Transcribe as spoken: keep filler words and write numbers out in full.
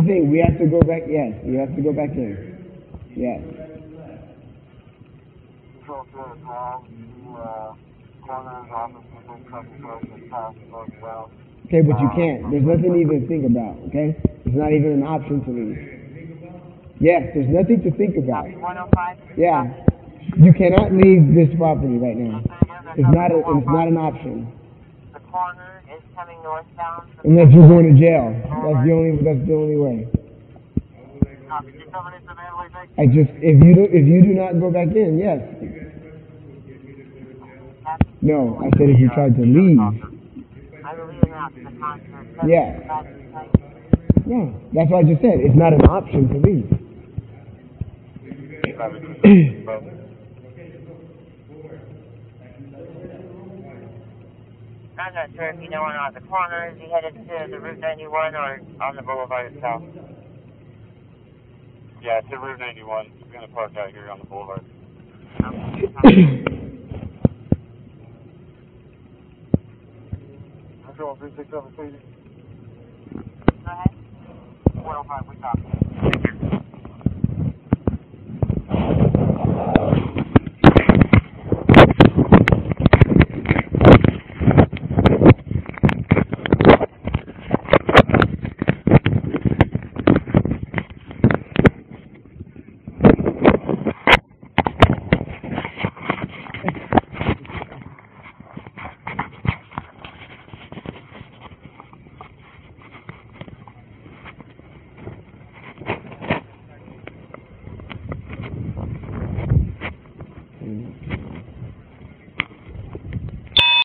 the thing. We have to go back. Yes, you have to go back in. Yes. Okay, but you can't. There's nothing to even think about. Okay, it's not even an option to leave. Yes, there's nothing to think about. Yeah, you cannot leave this property right now. It's not a, it's not an option. The corner is coming northbound. Unless you're going to jail, that's the only that's the only way. I just if you do if you do not go back in, yes. No, I said if you tried to leave. Yeah. Yeah, that's what I just said. It's not an option to leave. I'm not sure if you know or not. The corner is he headed to the Route ninety-one or on the boulevard itself? Yeah, to Route ninety-one. We're going to park out here on the boulevard. Control three six seven three. Go ahead. four oh five, we copy.